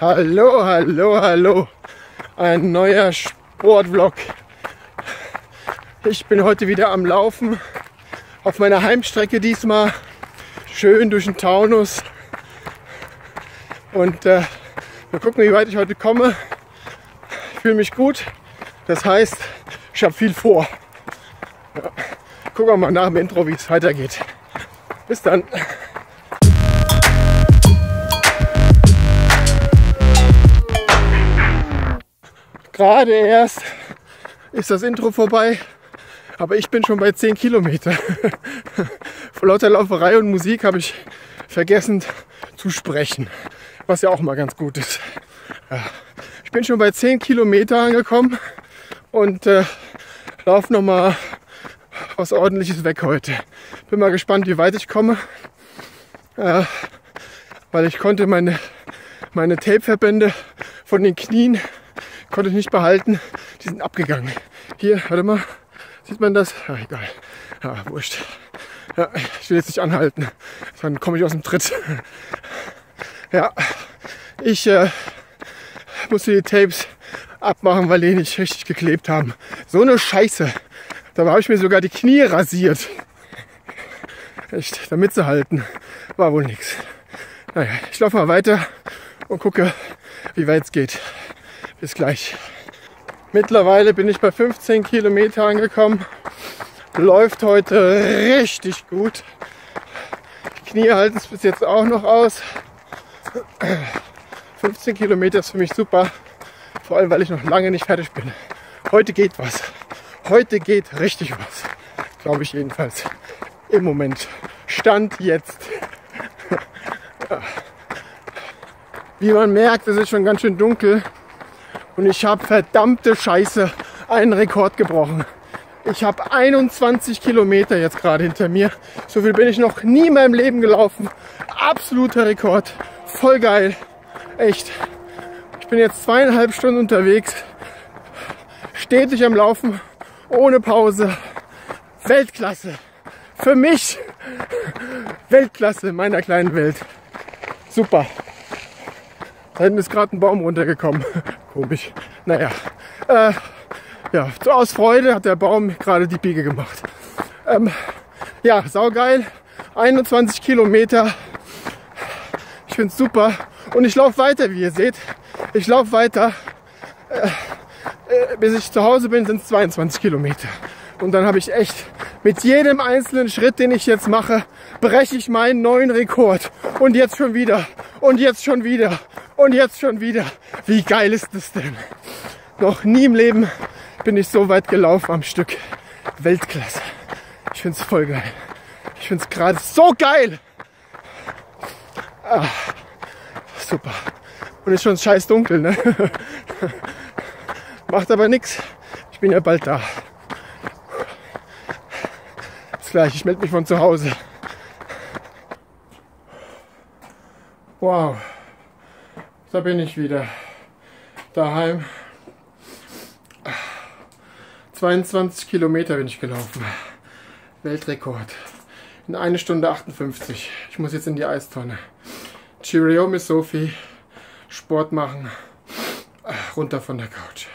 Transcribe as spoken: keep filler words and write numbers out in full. Hallo, hallo, hallo, ein neuer Sportvlog. Ich bin heute wieder am Laufen, auf meiner Heimstrecke diesmal, schön durch den Taunus. Und äh, wir gucken, wie weit ich heute komme. Ich fühle mich gut, das heißt, ich habe viel vor. Ja. Gucken wir mal nach dem Intro, wie es weitergeht. Bis dann. Gerade erst ist das Intro vorbei, aber ich bin schon bei zehn Kilometer. Vor lauter Lauferei und Musik habe ich vergessen zu sprechen, was ja auch mal ganz gut ist. Ja. Ich bin schon bei zehn Kilometer angekommen und äh, laufe nochmal was Ordentliches weg heute. Bin mal gespannt, wie weit ich komme, äh, weil ich konnte meine, meine Tapeverbände von den Knien konnte ich nicht behalten, die sind abgegangen. Hier, warte mal, sieht man das? Ah, egal, ah, wurscht. Ja, ich will jetzt nicht anhalten, dann komme ich aus dem Tritt. Ja, ich äh, musste die Tapes abmachen, weil die nicht richtig geklebt haben. So eine Scheiße. Dabei habe ich mir sogar die Knie rasiert. Echt, damit sie halten. War wohl nichts. Naja, ich laufe mal weiter und gucke, wie weit es geht. Bis gleich. Mittlerweile bin ich bei fünfzehn Kilometer angekommen. Läuft heute richtig gut. Die Knie halten es bis jetzt auch noch aus. fünfzehn Kilometer ist für mich super. Vor allem, weil ich noch lange nicht fertig bin. Heute geht was. Heute geht richtig was. Glaube ich jedenfalls. Im Moment. Stand jetzt. Wie man merkt, es ist schon ganz schön dunkel. Und ich habe verdammte Scheiße einen Rekord gebrochen. Ich habe einundzwanzig Kilometer jetzt gerade hinter mir. So viel bin ich noch nie in meinem Leben gelaufen. Absoluter Rekord. Voll geil. Echt. Ich bin jetzt zweieinhalb Stunden unterwegs. Stetig am Laufen. Ohne Pause. Weltklasse. Für mich. Weltklasse in meiner kleinen Welt. Super. Da hinten ist gerade ein Baum runtergekommen. Komisch. Naja, äh, ja, aus Freude hat der Baum gerade die Biege gemacht. Ähm, ja, saugeil. einundzwanzig Kilometer. Ich find's super. Und ich laufe weiter, wie ihr seht. Ich laufe weiter. Äh, äh, bis ich zu Hause bin, sind es zweiundzwanzig Kilometer. Und dann habe ich echt mit jedem einzelnen Schritt, den ich jetzt mache, breche ich meinen neuen Rekord. Und jetzt schon wieder. Und jetzt schon wieder. Und jetzt schon wieder. Wie geil ist das denn? Noch nie im Leben bin ich so weit gelaufen am Stück. Weltklasse. Ich find's voll geil. Ich find's gerade so geil. Ah, super. Und ist schon scheiß dunkel, ne? Macht aber nichts. Ich bin ja bald da. Bis gleich. Ich melde mich von zu Hause. Wow. Da bin ich wieder daheim. zweiundzwanzig Kilometer bin ich gelaufen. Weltrekord. In eine Stunde achtundfünfzig. Ich muss jetzt in die Eistonne. Cheerio, Miss Sophie. Sport machen. Runter von der Couch.